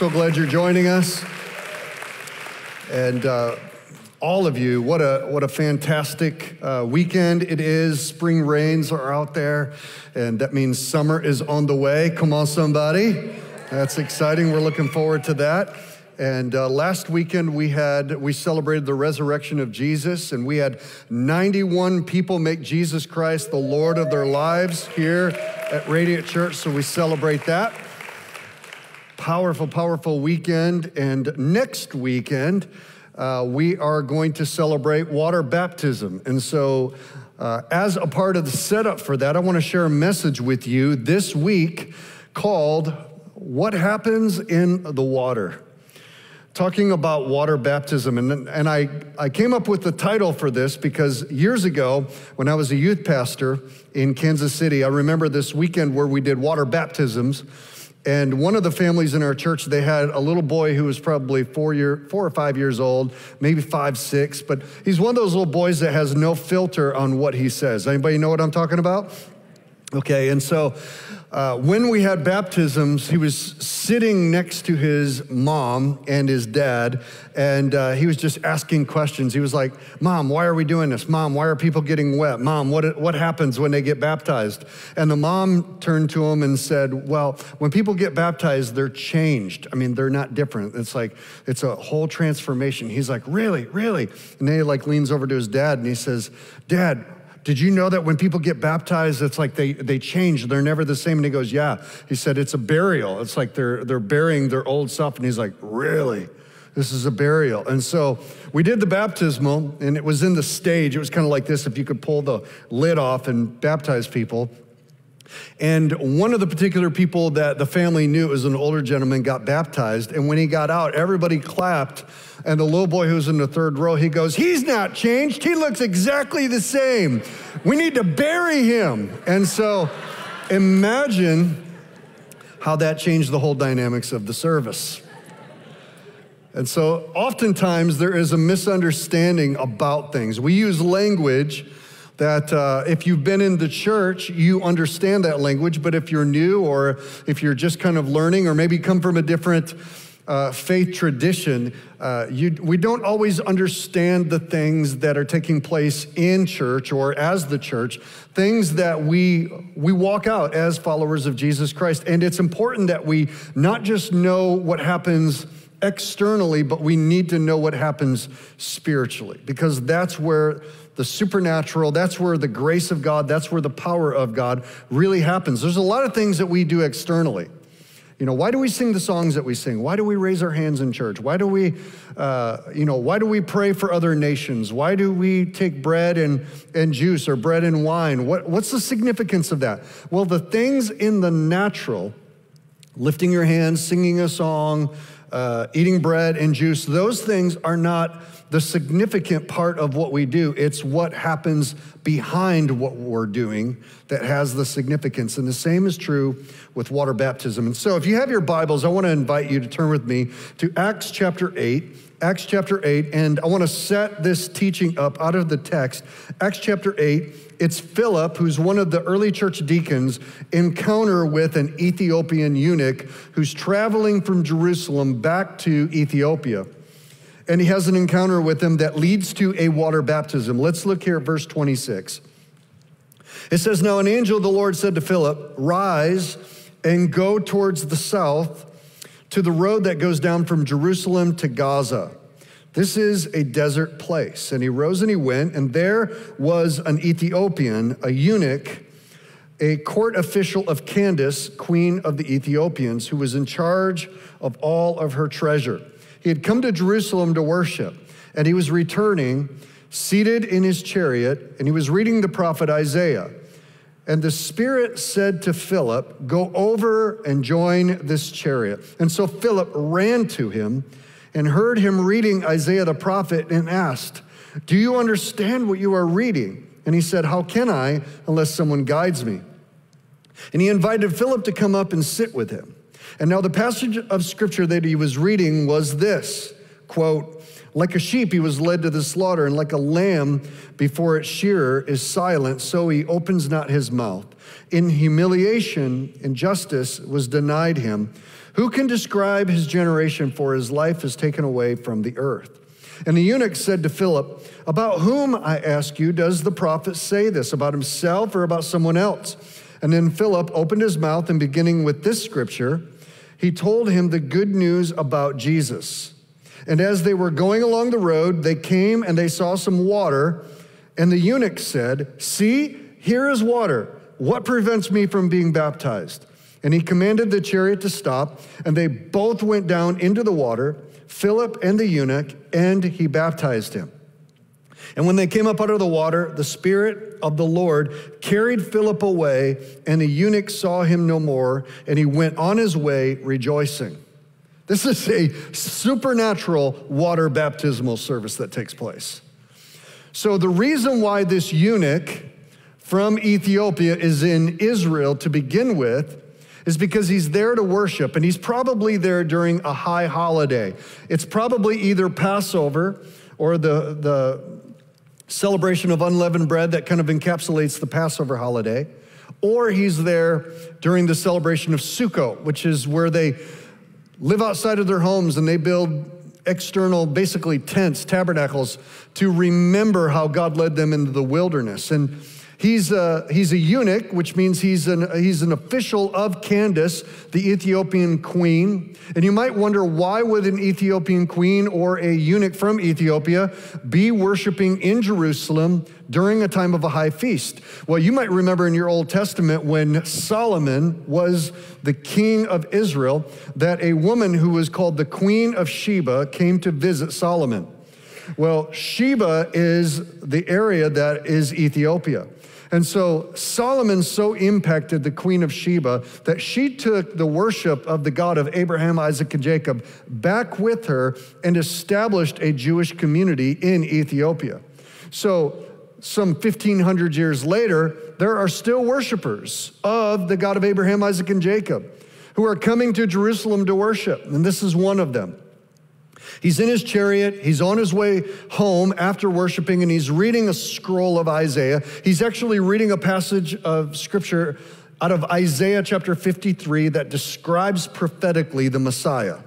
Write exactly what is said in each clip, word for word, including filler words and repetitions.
So glad you're joining us. And uh, all of you, what a, what a fantastic uh, weekend it is. Spring rains are out there, and that means summer is on the way. Come on, somebody. That's exciting. We're looking forward to that. And uh, last weekend we had, we celebrated the resurrection of Jesus, and we had ninety-one people make Jesus Christ the Lord of their lives here at Radiant Church, so we celebrate that. Powerful, powerful weekend. And next weekend uh, we are going to celebrate water baptism. And so uh, as a part of the setup for that, I want to share a message with you this week called, What Happens in the Water? Talking about water baptism. And, and I, I came up with the title for this because years ago, when I was a youth pastor in Kansas City, I remember this weekend where we did water baptisms. And one of the families in our church, they had a little boy who was probably four, year, four or five years old, maybe five, six, but he's one of those little boys that has no filter on what he says. Anybody know what I'm talking about? Okay, and so uh, when we had baptisms, he was sitting next to his mom and his dad, and uh, he was just asking questions. He was like, Mom, why are we doing this? Mom, why are people getting wet? Mom, what, what happens when they get baptized? And the mom turned to him and said, well, when people get baptized, they're changed. I mean, they're not different. It's like, it's a whole transformation. He's like, really, really? And then he like leans over to his dad and he says, Dad, did you know that when people get baptized, it's like they, they change, they're never the same? And he goes, yeah. He said, it's a burial. It's like they're, they're burying their old self. And he's like, really? This is a burial. And so we did the baptismal, and it was in the stage. It was kind of like this, if you could pull the lid off and baptize people. And one of the particular people that the family knew was an older gentleman, got baptized. And when he got out, everybody clapped. And the little boy who was in the third row, he goes, he's not changed. He looks exactly the same. We need to bury him. And so imagine how that changed the whole dynamics of the service. And so oftentimes there is a misunderstanding about things. We use language that uh, if you've been in the church, you understand that language, but if you're new or if you're just kind of learning or maybe come from a different uh, faith tradition, uh, you, we don't always understand the things that are taking place in church or as the church, things that we, we walk out as followers of Jesus Christ. And it's important that we not just know what happens externally, but we need to know what happens spiritually, because that's where the supernatural, that's where the grace of God, that's where the power of God really happens. There's a lot of things that we do externally. You know, why do we sing the songs that we sing? Why do we raise our hands in church? Why do we, uh, you know, why do we pray for other nations? Why do we take bread and, and juice or bread and wine? What, what's the significance of that? Well, the things in the natural, lifting your hands, singing a song, Uh, eating bread and juice, those things are not the significant part of what we do. It's what happens behind what we're doing that has the significance. And the same is true with water baptism. And so if you have your Bibles, I want to invite you to turn with me to Acts chapter eight. Acts chapter eight, and I want to set this teaching up out of the text. Acts chapter eight, it's Philip, who's one of the early church deacons, encounter with an Ethiopian eunuch who's traveling from Jerusalem back to Ethiopia. And he has an encounter with him that leads to a water baptism. Let's look here at verse twenty-six. It says, now an angel of the Lord said to Philip, rise and go towards the south to the road that goes down from Jerusalem to Gaza. This is a desert place. And he rose and he went, and there was an Ethiopian, a eunuch, a court official of Candace, queen of the Ethiopians, who was in charge of all of her treasure. He had come to Jerusalem to worship, and he was returning, seated in his chariot, and he was reading the prophet Isaiah. And the Spirit said to Philip, go over and join this chariot. And so Philip ran to him and heard him reading Isaiah the prophet and asked, do you understand what you are reading? And he said, how can I unless someone guides me? And he invited Philip to come up and sit with him. And now the passage of scripture that he was reading was this, quote, like a sheep he was led to the slaughter, and like a lamb before its shearer is silent, so he opens not his mouth. In humiliation, injustice was denied him. Who can describe his generation, for his life is taken away from the earth? And the eunuch said to Philip, about whom, I ask you, does the prophet say this, about himself or about someone else? And then Philip opened his mouth, and beginning with this scripture, he told him the good news about Jesus. And as they were going along the road, they came and they saw some water. And the eunuch said, see, here is water. What prevents me from being baptized? And he commanded the chariot to stop, and they both went down into the water, Philip and the eunuch, and he baptized him. And when they came up out of the water, the Spirit of the Lord carried Philip away, and the eunuch saw him no more, and he went on his way rejoicing. This is a supernatural water baptismal service that takes place. So the reason why this eunuch from Ethiopia is in Israel to begin with is because he's there to worship, and he's probably there during a high holiday. It's probably either Passover or the, the celebration of unleavened bread that kind of encapsulates the Passover holiday, or he's there during the celebration of Sukkot, which is where they live outside of their homes and they build external, basically tents, tabernacles, to remember how God led them into the wilderness. And He's a, he's a eunuch, which means he's an, he's an official of Candace, the Ethiopian queen. And you might wonder, why would an Ethiopian queen or a eunuch from Ethiopia be worshiping in Jerusalem during a time of a high feast? Well, you might remember in your Old Testament when Solomon was the king of Israel, that a woman who was called the Queen of Sheba came to visit Solomon. Well, Sheba is the area that is Ethiopia. And so Solomon so impacted the Queen of Sheba that she took the worship of the God of Abraham, Isaac, and Jacob back with her and established a Jewish community in Ethiopia. So some fifteen hundred years later, there are still worshipers of the God of Abraham, Isaac, and Jacob who are coming to Jerusalem to worship, and this is one of them. He's in his chariot, he's on his way home after worshiping, and he's reading a scroll of Isaiah. He's actually reading a passage of scripture out of Isaiah chapter fifty-three that describes prophetically the Messiah,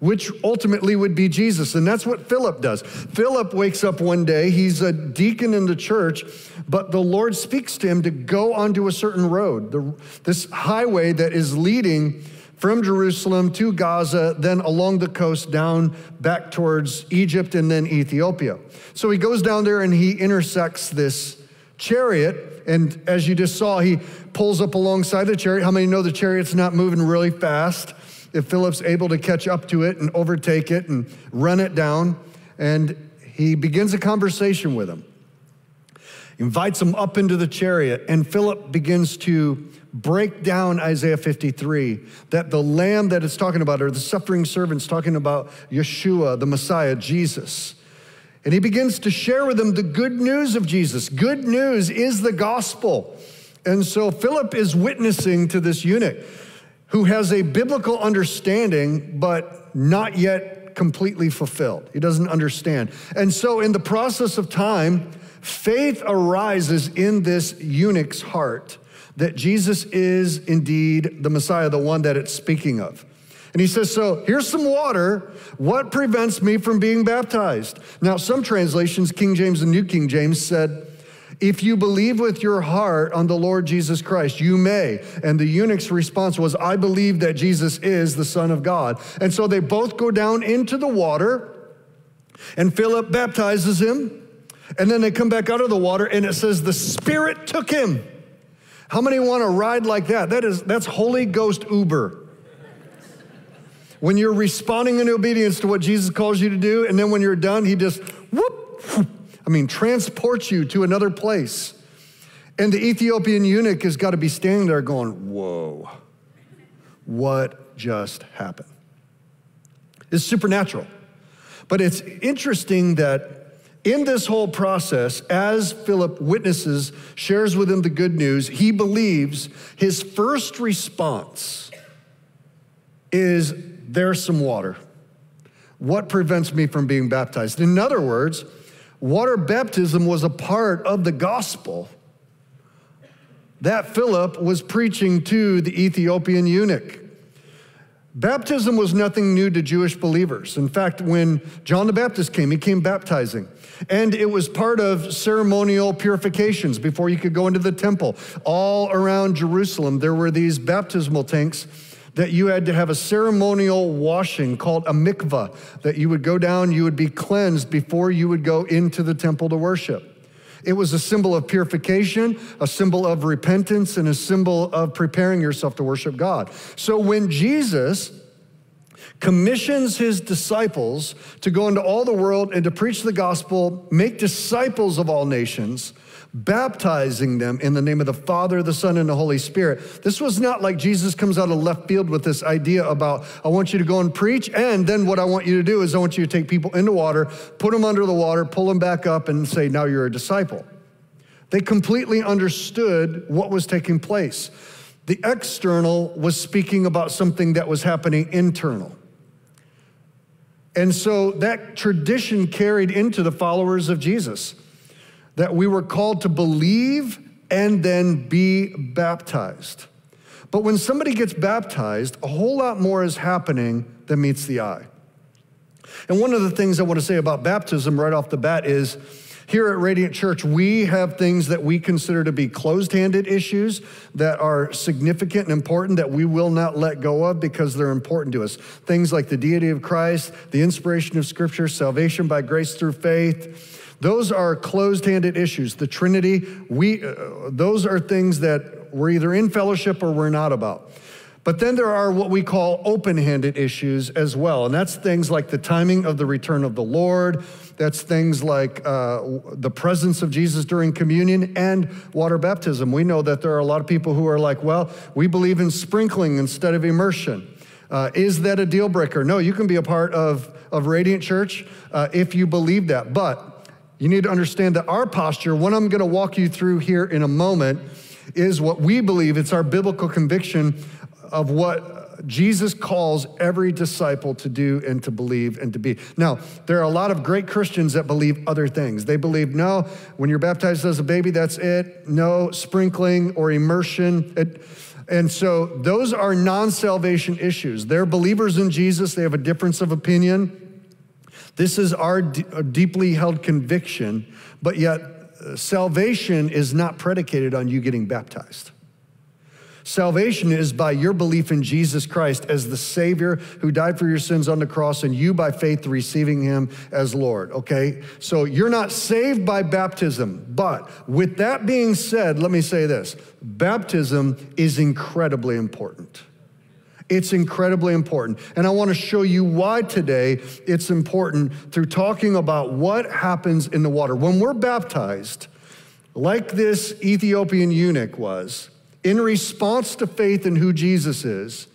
which ultimately would be Jesus. And that's what Philip does. Philip wakes up one day, he's a deacon in the church, but the Lord speaks to him to go onto a certain road, the, this highway that is leading from Jerusalem to Gaza, then along the coast down back towards Egypt and then Ethiopia. So he goes down there and he intersects this chariot, and as you just saw, he pulls up alongside the chariot. How many know the chariot's not moving really fast? If Philip's able to catch up to it and overtake it and run it down, and he begins a conversation with him. He invites him up into the chariot, and Philip begins to break down Isaiah fifty-three, that the lamb that it's talking about, or the suffering servant's talking about Yeshua, the Messiah, Jesus. And he begins to share with them the good news of Jesus. Good news is the gospel. And so Philip is witnessing to this eunuch who has a biblical understanding, but not yet completely fulfilled. He doesn't understand. And so in the process of time, faith arises in this eunuch's heart that Jesus is indeed the Messiah, the one that it's speaking of. And he says, so here's some water. What prevents me from being baptized? Now, some translations, King James and New King James, said, if you believe with your heart on the Lord Jesus Christ, you may. And the eunuch's response was, I believe that Jesus is the Son of God. And so they both go down into the water, and Philip baptizes him. And then they come back out of the water, and it says the Spirit took him. How many want to ride like that? That is, that's Holy Ghost Uber. When you're responding in obedience to what Jesus calls you to do, and then when you're done, he just, whoop, whoop, I mean, transports you to another place. And the Ethiopian eunuch has got to be standing there going, whoa, what just happened? It's supernatural. But it's interesting that in this whole process, as Philip witnesses, shares with him the good news, he believes. His first response is, there's some water. What prevents me from being baptized? In other words, water baptism was a part of the gospel that Philip was preaching to the Ethiopian eunuch. Baptism was nothing new to Jewish believers. In fact, when John the Baptist came, he came baptizing. And it was part of ceremonial purifications before you could go into the temple. All around Jerusalem, there were these baptismal tanks that you had to have a ceremonial washing called a mikvah, that you would go down, you would be cleansed before you would go into the temple to worship. It was a symbol of purification, a symbol of repentance, and a symbol of preparing yourself to worship God. So when Jesus commissions his disciples to go into all the world and to preach the gospel, make disciples of all nations, baptizing them in the name of the Father, the Son, and the Holy Spirit. This was not like Jesus comes out of left field with this idea about, I want you to go and preach, and then what I want you to do is I want you to take people into water, put them under the water, pull them back up, and say, now you're a disciple. They completely understood what was taking place. The external was speaking about something that was happening internal. And so that tradition carried into the followers of Jesus, that we were called to believe and then be baptized. But when somebody gets baptized, a whole lot more is happening than meets the eye. And one of the things I want to say about baptism right off the bat is, here at Radiant Church, we have things that we consider to be closed-handed issues that are significant and important that we will not let go of because they're important to us. Things like the deity of Christ, the inspiration of Scripture, salvation by grace through faith. Those are closed-handed issues. The Trinity, we, uh, those are things that we're either in fellowship or we're not about. But then there are what we call open-handed issues as well, and that's things like the timing of the return of the Lord, that's things like uh, the presence of Jesus during communion and water baptism. We know that there are a lot of people who are like, well, we believe in sprinkling instead of immersion. Uh, is that a deal breaker? No, you can be a part of, of Radiant Church uh, if you believe that, but you need to understand that our posture, what I'm gonna walk you through here in a moment, is what we believe. It's our biblical conviction of what Jesus calls every disciple to do and to believe and to be. Now, there are a lot of great Christians that believe other things. They believe, no, when you're baptized as a baby, that's it. No sprinkling or immersion. It, And so those are non-salvation issues. They're believers in Jesus. They have a difference of opinion. This is our deeply held conviction, but yet salvation is not predicated on you getting baptized. Salvation is by your belief in Jesus Christ as the Savior who died for your sins on the cross, and you by faith receiving him as Lord, okay? So you're not saved by baptism, but with that being said, let me say this. Baptism is incredibly important. It's incredibly important. And I want to show you why today it's important through talking about what happens in the water. When we're baptized, like this Ethiopian eunuch was, in response to faith in who Jesus is,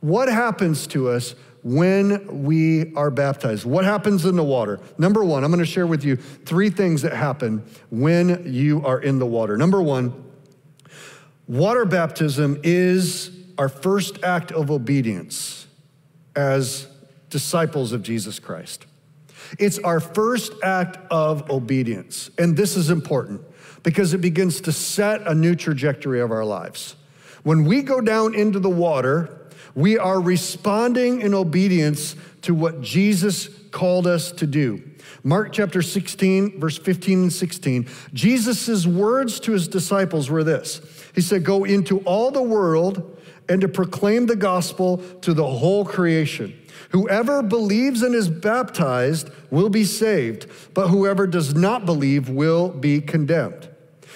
what happens to us when we are baptized? What happens in the water? Number one, I'm going to share with you three things that happen when you are in the water. Number one, water baptism is our first act of obedience as disciples of Jesus Christ. It's our first act of obedience. And this is important because it begins to set a new trajectory of our lives. When we go down into the water, we are responding in obedience to what Jesus called us to do. Mark chapter sixteen, verse fifteen and sixteen, Jesus' words to his disciples were this. He said, go into all the world and to proclaim the gospel to the whole creation. Whoever believes and is baptized will be saved, but whoever does not believe will be condemned.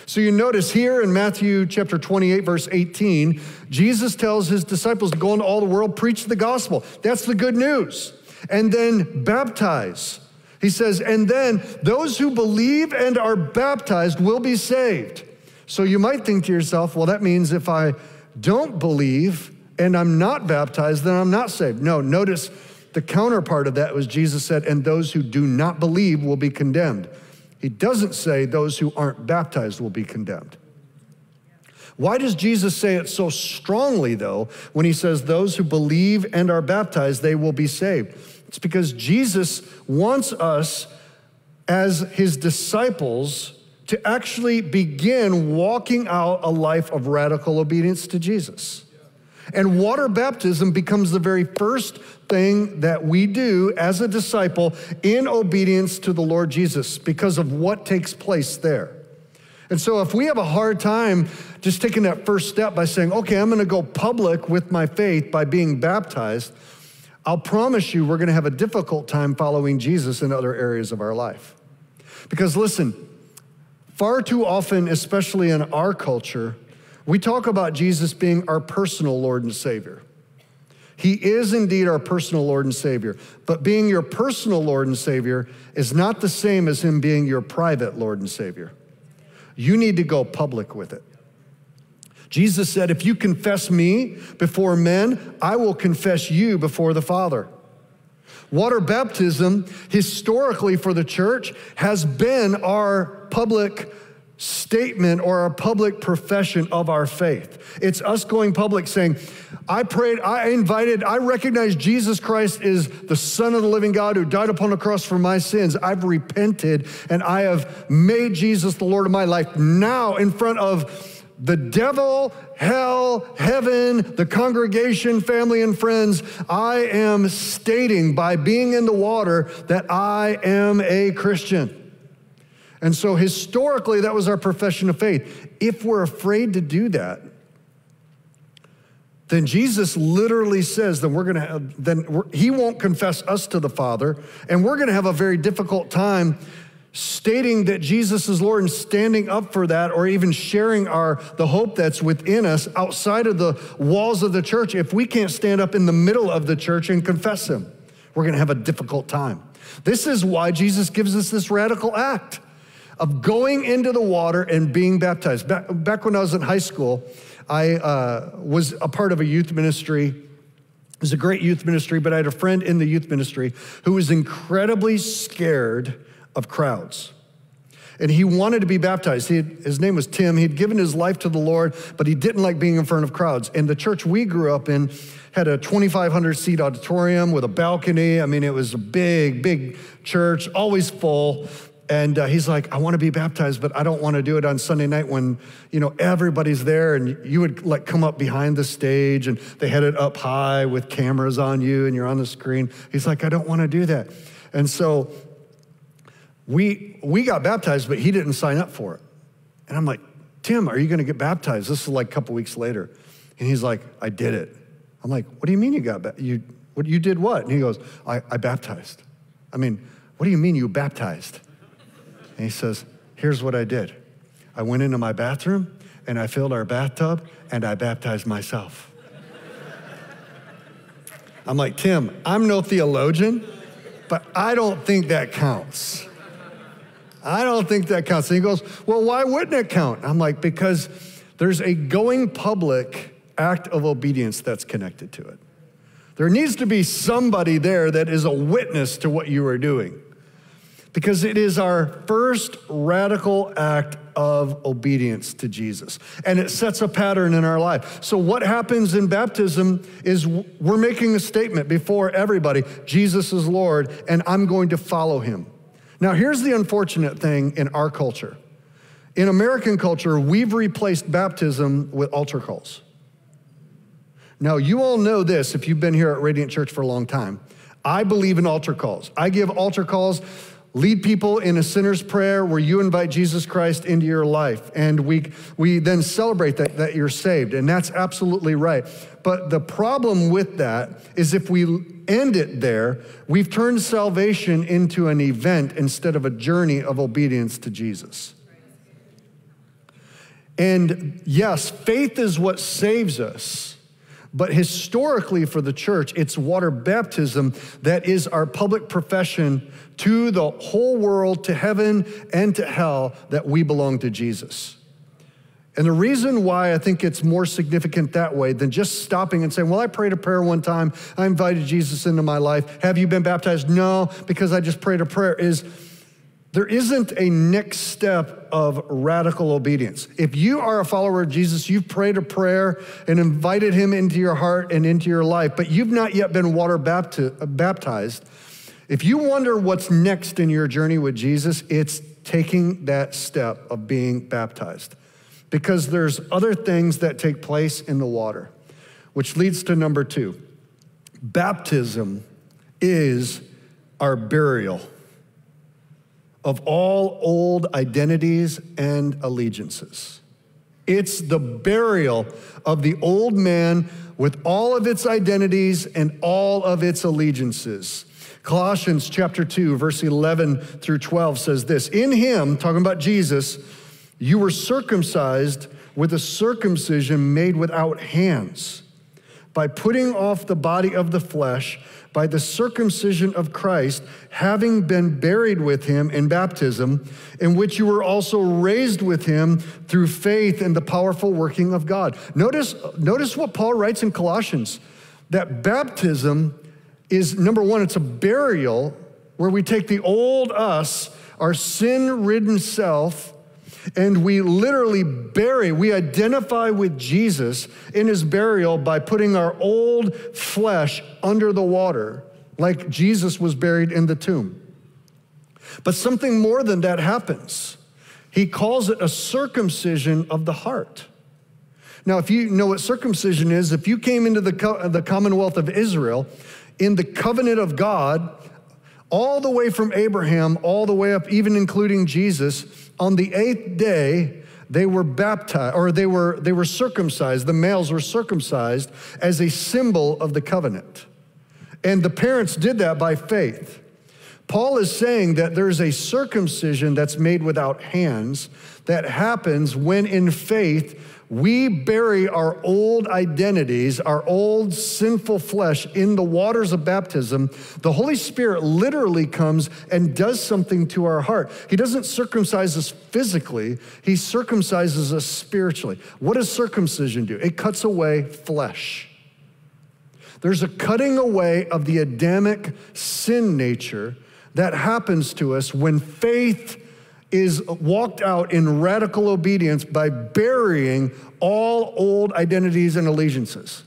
So you notice here in Matthew chapter twenty-eight, verse eighteen, Jesus tells his disciples to go into all the world, preach the gospel. That's the good news. And then baptize. He says, and then those who believe and are baptized will be saved. So you might think to yourself, well, that means if I don't believe and I'm not baptized, then I'm not saved. No, notice the counterpart of that was Jesus said, and those who do not believe will be condemned. He doesn't say those who aren't baptized will be condemned. Why does Jesus say it so strongly though, when he says those who believe and are baptized, they will be saved? It's because Jesus wants us as his disciples to actually begin walking out a life of radical obedience to Jesus. And water baptism becomes the very first thing that we do as a disciple in obedience to the Lord Jesus because of what takes place there. And so if we have a hard time just taking that first step by saying, okay, I'm gonna go public with my faith by being baptized, I'll promise you we're gonna have a difficult time following Jesus in other areas of our life. Because listen, far too often, especially in our culture, we talk about Jesus being our personal Lord and Savior. He is indeed our personal Lord and Savior, but being your personal Lord and Savior is not the same as him being your private Lord and Savior. You need to go public with it. Jesus said, if you confess me before men, I will confess you before the Father. Water baptism, historically for the church, has been our public statement or our public profession of our faith. It's us going public saying, I prayed, I invited, I recognize Jesus Christ is the Son of the living God who died upon the cross for my sins. I've repented and I have made Jesus the Lord of my life. Now in front of the devil, hell, heaven, the congregation, family, and friends, I am stating by being in the water that I am a Christian. And so historically, that was our profession of faith. If we're afraid to do that, then Jesus literally says that we're gonna have, then we're, he won't confess us to the Father, and we're gonna have a very difficult time stating that Jesus is Lord and standing up for that, or even sharing our, the hope that's within us outside of the walls of the church. If we can't stand up in the middle of the church and confess him, we're gonna have a difficult time. This is why Jesus gives us this radical act of going into the water and being baptized. Back, back when I was in high school, I uh, was a part of a youth ministry. It was a great youth ministry, but I had a friend in the youth ministry who was incredibly scared of crowds. And he wanted to be baptized. He had, his name was Tim. He'd given his life to the Lord, but he didn't like being in front of crowds. And the church we grew up in had a twenty-five hundred seat auditorium with a balcony. I mean, it was a big, big church, always full. And uh, he's like, I want to be baptized, but I don't want to do it on Sunday night when, you know, everybody's there, and you would like come up behind the stage and they had it up high with cameras on you and you're on the screen. He's like, I don't want to do that. And so we, we got baptized, but he didn't sign up for it. And I'm like, Tim, are you going to get baptized? This is like a couple weeks later. And he's like, I did it. I'm like, what do you mean you got baptized? You, what, you did what? And he goes, I, I baptized. I mean, what do you mean you baptized? And he says, here's what I did. I went into my bathroom and I filled our bathtub and I baptized myself. I'm like, Tim, I'm no theologian, but I don't think that counts. I don't think that counts. And he goes, well, why wouldn't it count? I'm like, because there's a going public act of obedience that's connected to it. There needs to be somebody there that is a witness to what you are doing, because it is our first radical act of obedience to Jesus. And it sets a pattern in our life. So what happens in baptism is we're making a statement before everybody, Jesus is Lord, and I'm going to follow him. Now, here's the unfortunate thing in our culture. In American culture, we've replaced baptism with altar calls. Now, you all know this if you've been here at Radiant Church for a long time. I believe in altar calls. I give altar calls. Lead people in a sinner's prayer where you invite Jesus Christ into your life. And we, we then celebrate that, that you're saved. And that's absolutely right. But the problem with that is if we end it there, we've turned salvation into an event instead of a journey of obedience to Jesus. And yes, faith is what saves us. But historically for the church, it's water baptism that is our public profession to the whole world, to heaven and to hell, that we belong to Jesus. And the reason why I think it's more significant that way than just stopping and saying, well, I prayed a prayer one time, I invited Jesus into my life. Have you been baptized? No, because I just prayed a prayer, is there isn't a next step of radical obedience. If you are a follower of Jesus, you've prayed a prayer and invited him into your heart and into your life, but you've not yet been water baptized. If you wonder what's next in your journey with Jesus, it's taking that step of being baptized, because there's other things that take place in the water. Which leads to number two. Baptism is our burial of all old identities and allegiances. It's the burial of the old man with all of its identities and all of its allegiances. Colossians chapter two, verse eleven through twelve says this, in him, talking about Jesus, you were circumcised with a circumcision made without hands, by putting off the body of the flesh, by the circumcision of Christ, having been buried with him in baptism, in which you were also raised with him through faith in the powerful working of God. Notice, notice what Paul writes in Colossians, that baptism is, number one, it's a burial where we take the old us, our sin-ridden self, and we literally bury, we identify with Jesus in his burial by putting our old flesh under the water, like Jesus was buried in the tomb. But something more than that happens. He calls it a circumcision of the heart. Now, if you know what circumcision is, if you came into the, co the Commonwealth of Israel, in the covenant of God, all the way from Abraham, all the way up, even including Jesus, on the eighth day, they were baptized, or they were, they were circumcised, the males were circumcised as a symbol of the covenant. And the parents did that by faith. Paul is saying that there's a circumcision that's made without hands that happens when in faith we bury our old identities, our old sinful flesh in the waters of baptism. The Holy Spirit literally comes and does something to our heart. He doesn't circumcise us physically, he circumcises us spiritually. What does circumcision do? It cuts away flesh. There's a cutting away of the Adamic sin nature that happens to us when faith is walked out in radical obedience by burying all old identities and allegiances.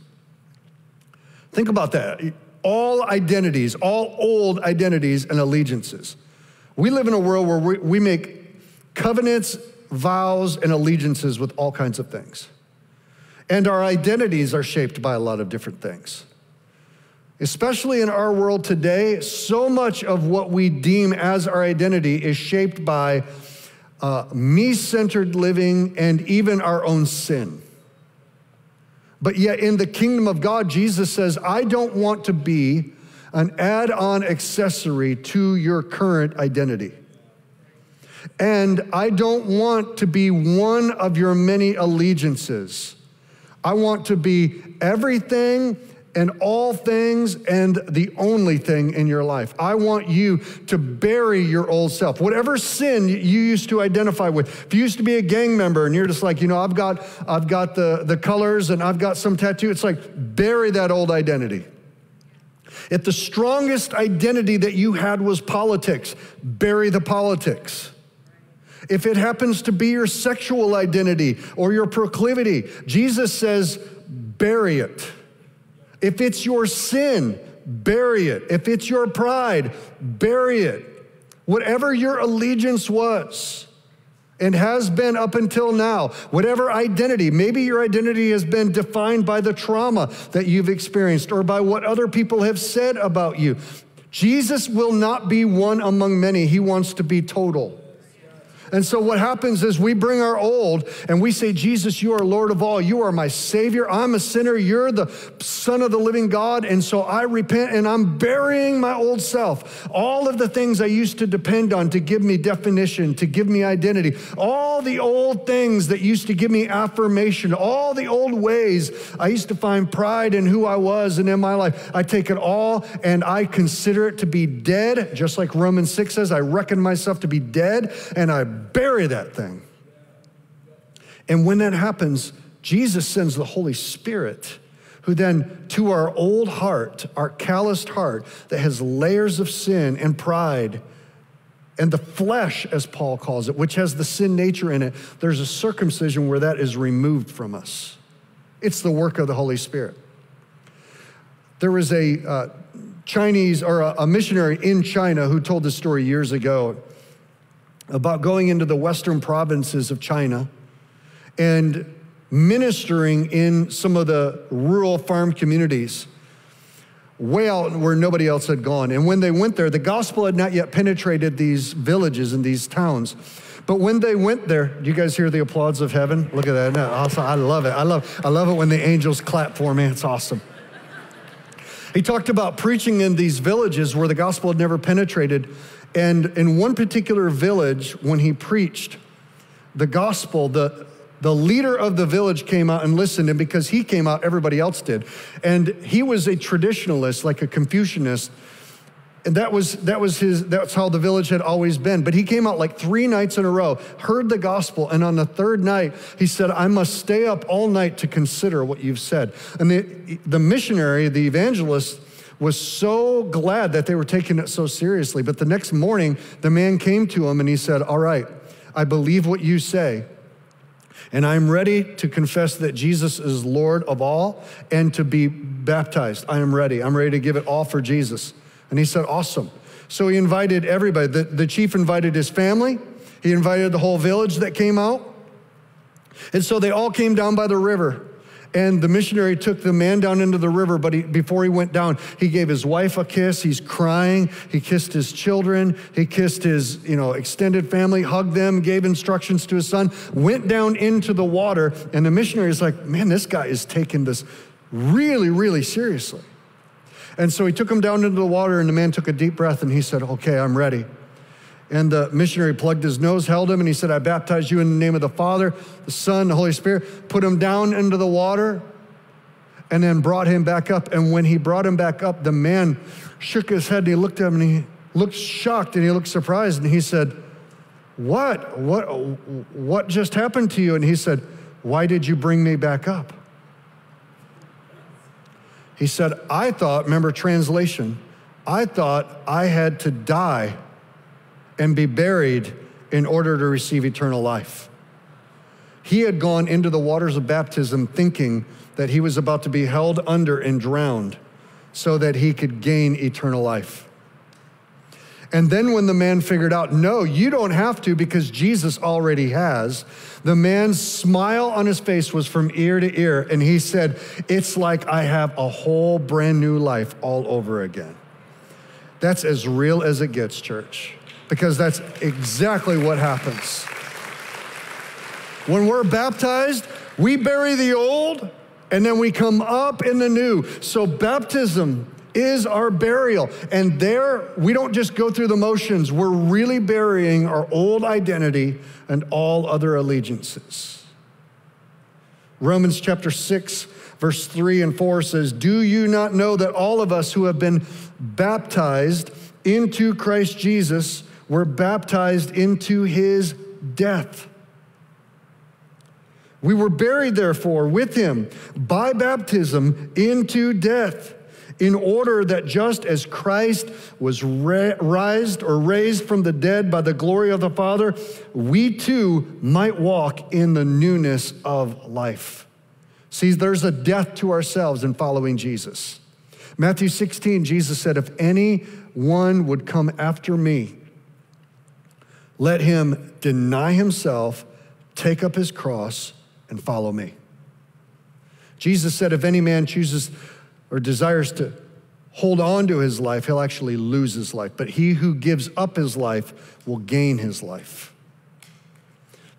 Think about that. All identities, all old identities and allegiances. We live in a world where we, we make covenants, vows, and allegiances with all kinds of things. And our identities are shaped by a lot of different things. Especially in our world today, so much of what we deem as our identity is shaped by uh, me-centered living and even our own sin. But yet in the kingdom of God, Jesus says, I don't want to be an add-on accessory to your current identity. And I don't want to be one of your many allegiances. I want to be everything and all things and the only thing in your life. I want you to bury your old self. Whatever sin you used to identify with. If you used to be a gang member and you're just like, you know, I've got, I've got the, the colors and I've got some tattoo. It's like, bury that old identity. If the strongest identity that you had was politics, bury the politics. If it happens to be your sexual identity or your proclivity, Jesus says, bury it. If it's your sin, bury it. If it's your pride, bury it. Whatever your allegiance was and has been up until now, whatever identity, maybe your identity has been defined by the trauma that you've experienced or by what other people have said about you. Jesus will not be one among many. He wants to be total. And so what happens is we bring our old and we say, Jesus, you are Lord of all. You are my Savior. I'm a sinner. You're the Son of the living God. And so I repent and I'm burying my old self. All of the things I used to depend on to give me definition, to give me identity, all the old things that used to give me affirmation, all the old ways I used to find pride in who I was and in my life. I take it all and I consider it to be dead. Just like Romans six says, I reckon myself to be dead and I bury that thing. And when that happens, Jesus sends the Holy Spirit, who then to our old heart, our calloused heart that has layers of sin and pride and the flesh, as Paul calls it, which has the sin nature in it, there's a circumcision where that is removed from us. It's the work of the Holy Spirit. There was a uh, Chinese or a, a missionary in China who told this story years ago about going into the western provinces of China and ministering in some of the rural farm communities, way out where nobody else had gone. And when they went there, the gospel had not yet penetrated these villages and these towns. But when they went there, do you guys hear the applause of heaven? Look at that. Awesome. I love it. I love, I love it when the angels clap for me. It's awesome. He talked about preaching in these villages where the gospel had never penetrated. And in one particular village, when he preached the gospel, the The leader of the village came out and listened, and because he came out, everybody else did. And he was a traditionalist, like a Confucianist, and that was, that was his, that's how the village had always been. But he came out like three nights in a row, heard the gospel, and on the third night, he said, I must stay up all night to consider what you've said. And the, the missionary, the evangelist, was so glad that they were taking it so seriously. But the next morning, the man came to him and he said, all right, I believe what you say. And I'm ready to confess that Jesus is Lord of all and to be baptized. I am ready. I'm ready to give it all for Jesus. And he said, awesome. So he invited everybody. The, the chief invited his family. He invited the whole village that came out. And so they all came down by the river. And the missionary took the man down into the river, but he, before he went down, he gave his wife a kiss. He's crying. He kissed his children. He kissed his, you know, extended family, hugged them, gave instructions to his son, went down into the water. And the missionary is like, man, this guy is taking this really, really seriously. And so he took him down into the water, and the man took a deep breath, and he said, okay, I'm ready. And the missionary plugged his nose, held him, and he said, I baptize you in the name of the Father, the Son, the Holy Spirit. Put him down into the water and then brought him back up. And when he brought him back up, the man shook his head and he looked at him and he looked shocked and he looked surprised. And he said, what? What, what just happened to you? And he said, why did you bring me back up? He said, I thought, remember translation, I thought I had to die and be buried in order to receive eternal life. He had gone into the waters of baptism thinking that he was about to be held under and drowned so that he could gain eternal life. And then when the man figured out, no, you don't have to because Jesus already has, the man's smile on his face was from ear to ear, and he said, it's like I have a whole brand new life all over again. That's as real as it gets, church. Because that's exactly what happens. When we're baptized, we bury the old and then we come up in the new. So baptism is our burial. And there, we don't just go through the motions. We're really burying our old identity and all other allegiances. Romans chapter six, verse three and four says, do you not know that all of us who have been baptized into Christ Jesus were baptized into his death. We were buried, therefore, with him by baptism into death, in order that just as Christ was ra- raised or raised from the dead by the glory of the Father, we too might walk in the newness of life. See, there's a death to ourselves in following Jesus. Matthew sixteen, Jesus said, if anyone would come after me, let him deny himself, take up his cross, and follow me. Jesus said, if any man chooses or desires to hold on to his life, he'll actually lose his life. But he who gives up his life will gain his life.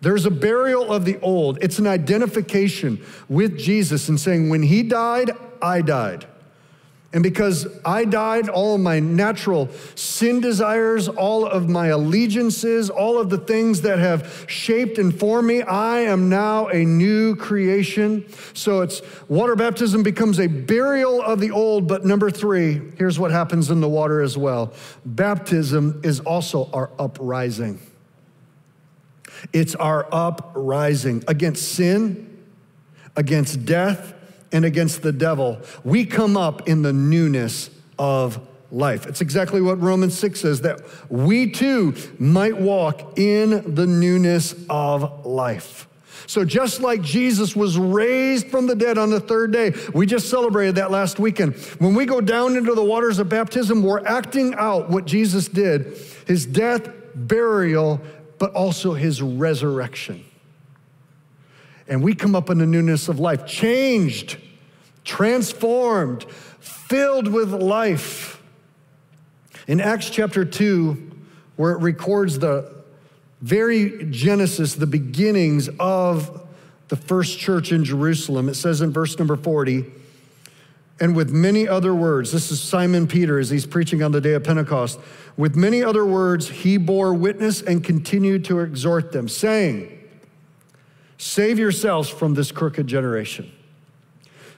There's a burial of the old. It's an identification with Jesus and saying, when he died, I died. And because I died, all of my natural sin desires, all of my allegiances, all of the things that have shaped and formed me, I am now a new creation. So it's water baptism becomes a burial of the old, but number three, here's what happens in the water as well. Baptism is also our uprising. It's our uprising against sin, against death, and against the devil. We come up in the newness of life. It's exactly what Romans six says, that we too might walk in the newness of life. So just like Jesus was raised from the dead on the third day, we just celebrated that last weekend. When we go down into the waters of baptism, we're acting out what Jesus did, his death, burial, but also his resurrection. and we come up in the newness of life, changed, transformed, filled with life. In Acts chapter two, where it records the very genesis, the beginnings of the first church in Jerusalem, it says in verse number forty, and with many other words, this is Simon Peter as he's preaching on the day of Pentecost, with many other words, he bore witness and continued to exhort them, saying, save yourselves from this crooked generation.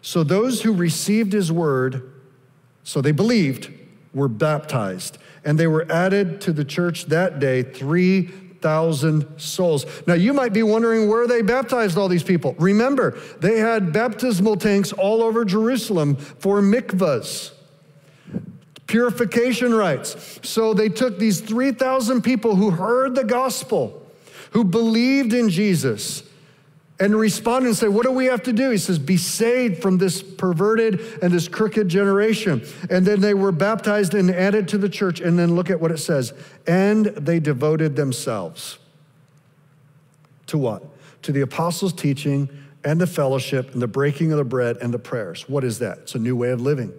So those who received his word, so they believed, were baptized, and they were added to the church that day, three thousand souls. Now you might be wondering, where they baptized all these people? Remember, they had baptismal tanks all over Jerusalem for mikvahs, purification rites. So they took these three thousand people who heard the gospel, who believed in Jesus, and responded and said, what do we have to do? He says, be saved from this perverted and this crooked generation. And then they were baptized and added to the church. And then look at what it says. And they devoted themselves to what? To the apostles' teaching and the fellowship and the breaking of the bread and the prayers. What is that? It's a new way of living.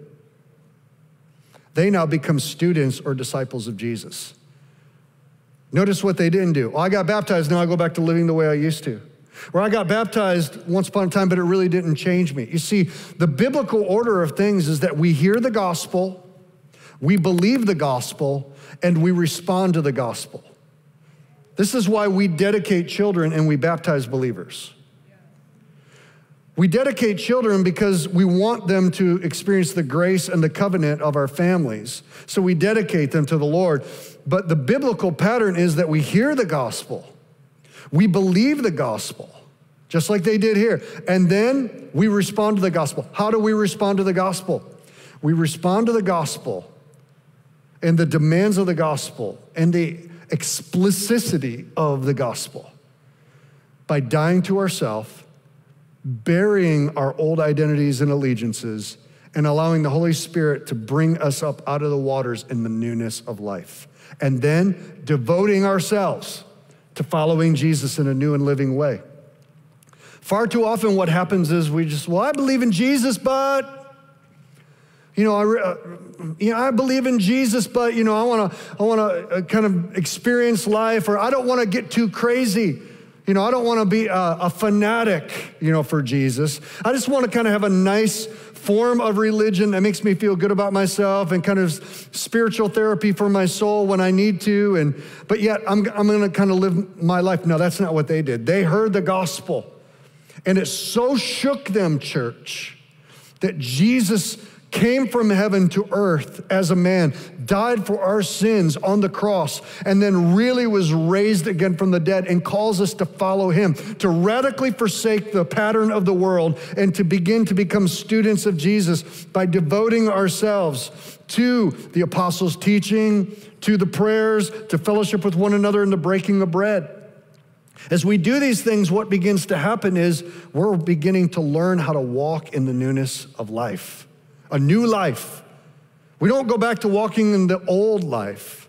They now become students or disciples of Jesus. Notice what they didn't do. Oh, I got baptized, now I go back to living the way I used to. Where I got baptized once upon a time, but it really didn't change me. You see, the biblical order of things is that we hear the gospel, we believe the gospel, and we respond to the gospel. This is why we dedicate children and we baptize believers. We dedicate children because we want them to experience the grace and the covenant of our families. So we dedicate them to the Lord. But the biblical pattern is that we hear the gospel, we believe the gospel, just like they did here. And then we respond to the gospel. How do we respond to the gospel? We respond to the gospel and the demands of the gospel and the explicitity of the gospel by dying to ourselves, burying our old identities and allegiances, and allowing the Holy Spirit to bring us up out of the waters in the newness of life. And then devoting ourselves to following Jesus in a new and living way. Far too often what happens is we just, well, I believe in Jesus, but, you know, I, uh, you know, I believe in Jesus, but, you know, I wanna, I wanna kind of experience life, or I don't wanna get too crazy. You know, I don't wanna be a, a fanatic, you know, for Jesus. I just wanna kind of have a nice form of religion that makes me feel good about myself and kind of spiritual therapy for my soul when I need to, and but yet I'm, I'm gonna kind of live my life. No, that's not what they did. They heard the gospel, and it so shook them, church, that Jesus came from heaven to earth as a man, died for our sins on the cross, and then really was raised again from the dead and calls us to follow him, to radically forsake the pattern of the world and to begin to become students of Jesus by devoting ourselves to the apostles' teaching, to the prayers, to fellowship with one another and the breaking of bread. As we do these things, what begins to happen is we're beginning to learn how to walk in the newness of life. A new life. We don't go back to walking in the old life.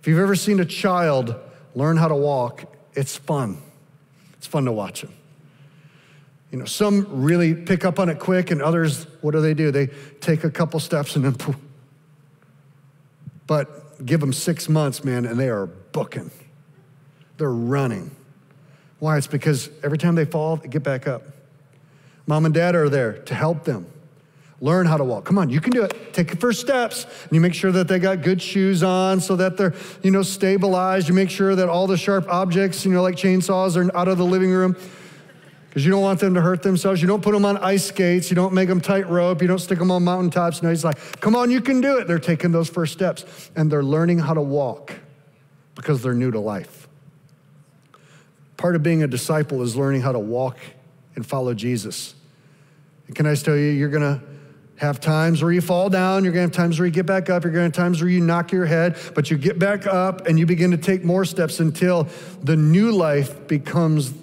If you've ever seen a child learn how to walk, it's fun. It's fun to watch them. You know, some really pick up on it quick, and others, what do they do? They take a couple steps and then poof. But give them six months, man, and they are booking. They're running. Why? It's because every time they fall, they get back up. Mom and dad are there to help them learn how to walk. Come on, you can do it. Take your first steps, and you make sure that they got good shoes on so that they're, you know, stabilized. You make sure that all the sharp objects, you know, like chainsaws, are out of the living room because you don't want them to hurt themselves. You don't put them on ice skates. You don't make them tightrope. You don't stick them on mountaintops. No, he's like, come on, you can do it. They're taking those first steps, and they're learning how to walk because they're new to life. Part of being a disciple is learning how to walk and follow Jesus. And can I tell you, you're going to have times where you fall down, you're gonna have times where you get back up, you're gonna have times where you knock your head, but you get back up and you begin to take more steps until the new life becomes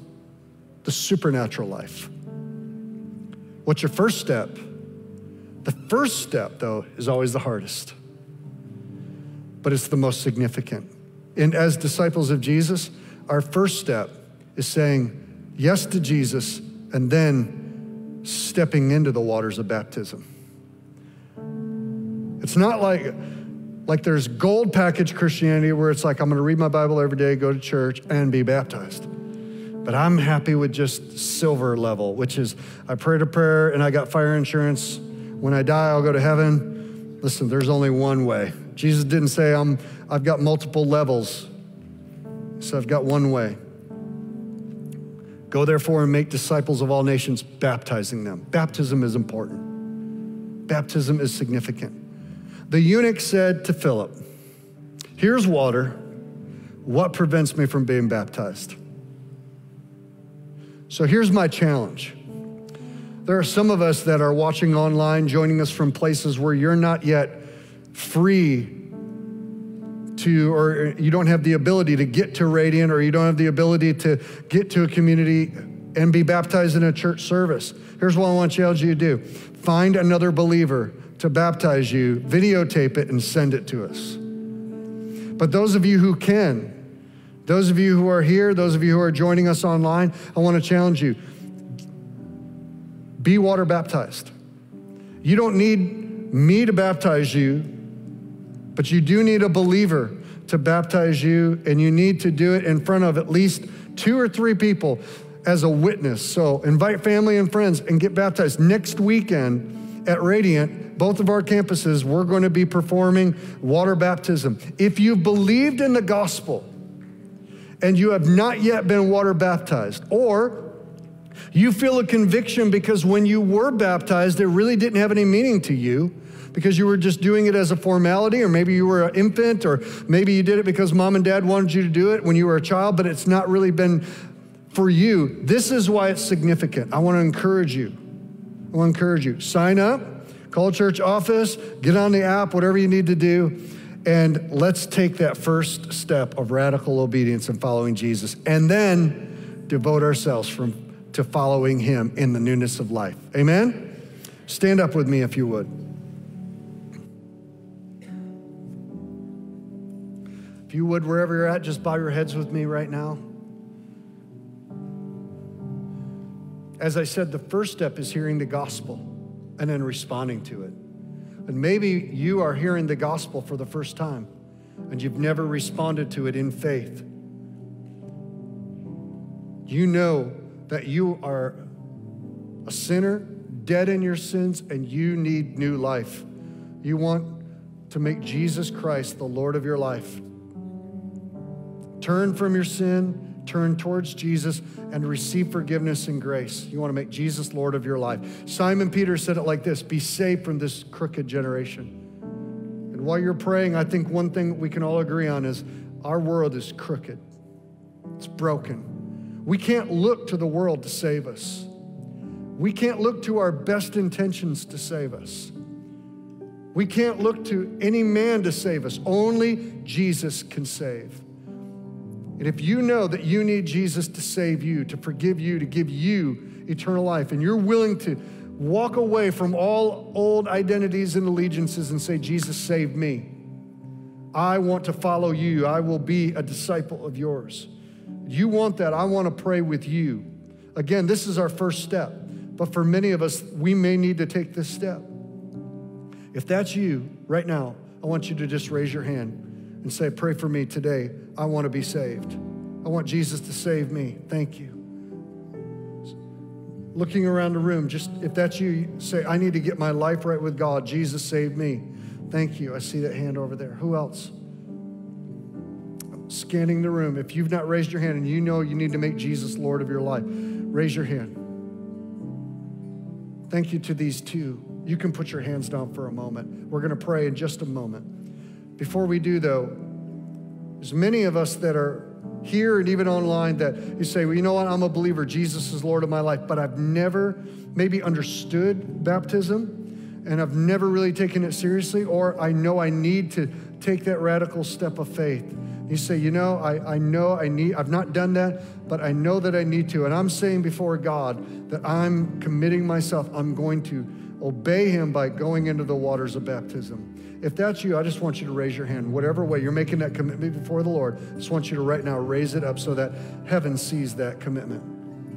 the supernatural life. What's your first step? The first step, though, is always the hardest, but it's the most significant. And as disciples of Jesus, our first step is saying, yes to Jesus, and then stepping into the waters of baptism. It's not like, like there's gold package Christianity where it's like, I'm gonna read my Bible every day, go to church, and be baptized. But I'm happy with just silver level, which is I prayed a prayer and I got fire insurance. When I die, I'll go to heaven. Listen, there's only one way. Jesus didn't say, I'm, I've got multiple levels. He said, I've got one way. Go therefore and make disciples of all nations, baptizing them. Baptism is important. Baptism is significant. The eunuch said to Philip, here's water. What prevents me from being baptized? So here's my challenge. There are some of us that are watching online, joining us from places where you're not yet free to, or you don't have the ability to get to Radiant, or you don't have the ability to get to a community and be baptized in a church service. Here's what I want you to do. Find another believer to baptize you, videotape it, and send it to us. But those of you who can, those of you who are here, those of you who are joining us online, I want to challenge you. Be water baptized. You don't need me to baptize you, but you do need a believer to baptize you, and you need to do it in front of at least two or three people as a witness. So invite family and friends and get baptized. Next weekend at Radiant, both of our campuses, we're going to be performing water baptism. If you believed in the gospel, and you have not yet been water baptized, or you feel a conviction because when you were baptized, it really didn't have any meaning to you because you were just doing it as a formality, or maybe you were an infant, or maybe you did it because mom and dad wanted you to do it when you were a child, but it's not really been for you. This is why it's significant. I want to encourage you. I want to encourage you. Sign up, call church office, get on the app, whatever you need to do. And let's take that first step of radical obedience and following Jesus, and then devote ourselves from, to following him in the newness of life. Amen? Stand up with me if you would. If you would, wherever you're at, just bow your heads with me right now. As I said, the first step is hearing the gospel and then responding to it. And maybe you are hearing the gospel for the first time and you've never responded to it in faith. You know that you are a sinner, dead in your sins, and you need new life. You want to make Jesus Christ the Lord of your life. Turn from your sin, turn towards Jesus, and receive forgiveness and grace. You want to make Jesus Lord of your life. Simon Peter said it like this: be saved from this crooked generation. And while you're praying, I think one thing we can all agree on is our world is crooked. It's broken. We can't look to the world to save us. We can't look to our best intentions to save us. We can't look to any man to save us. Only Jesus can save. And if you know that you need Jesus to save you, to forgive you, to give you eternal life, and you're willing to walk away from all old identities and allegiances and say, Jesus, save me. I want to follow you. I will be a disciple of yours. You want that. I want to pray with you. Again, this is our first step, but for many of us, we may need to take this step. If that's you right now, I want you to just raise your hand and say, pray for me today. I want to be saved. I want Jesus to save me. Thank you. Looking around the room, just if that's you, say, I need to get my life right with God. Jesus, save me. Thank you. I see that hand over there. Who else? Scanning the room. If you've not raised your hand and you know you need to make Jesus Lord of your life, raise your hand. Thank you to these two. You can put your hands down for a moment. We're going to pray in just a moment. Before we do, though, there's many of us that are here and even online that you say, well, you know what, I'm a believer. Jesus is Lord of my life, but I've never maybe understood baptism, and I've never really taken it seriously, or I know I need to take that radical step of faith. You say, you know, I, I know I need, I've not done that, but I know that I need to, and I'm saying before God that I'm committing myself. I'm going to obey him by going into the waters of baptism. If that's you, I just want you to raise your hand. Whatever way you're making that commitment before the Lord, I just want you to right now raise it up so that heaven sees that commitment.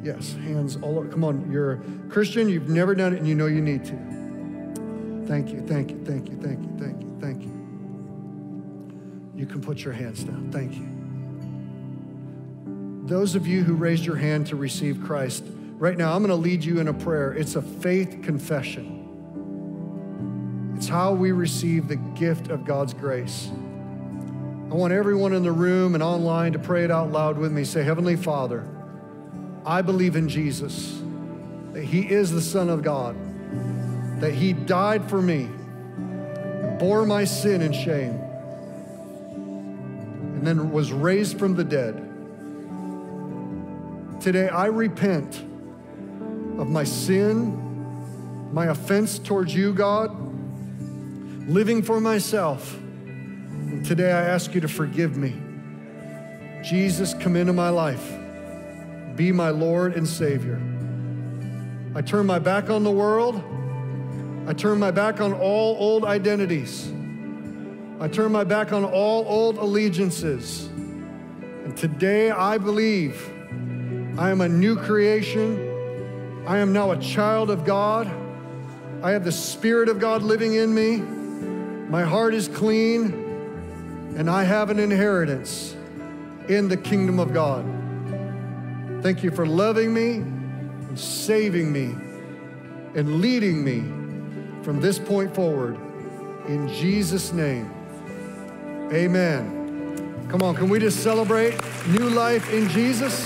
Yes, hands all over. Come on, you're a Christian, you've never done it, and you know you need to. Thank you, thank you, thank you, thank you, thank you, thank you. You can put your hands down. Thank you. Those of you who raised your hand to receive Christ, right now I'm going to lead you in a prayer. It's a faith confession. It's how we receive the gift of God's grace. I want everyone in the room and online to pray it out loud with me. Say, Heavenly Father, I believe in Jesus, that he is the Son of God, that he died for me, bore my sin and shame, and then was raised from the dead. Today, I repent of my sin, my offense towards you, God, living for myself. And today, I ask you to forgive me. Jesus, come into my life. Be my Lord and Savior. I turn my back on the world. I turn my back on all old identities. I turn my back on all old allegiances. And today, I believe I am a new creation. I am now a child of God. I have the Spirit of God living in me. My heart is clean, and I have an inheritance in the kingdom of God. Thank you for loving me and saving me and leading me from this point forward. In Jesus' name, amen. Come on, can we just celebrate new life in Jesus?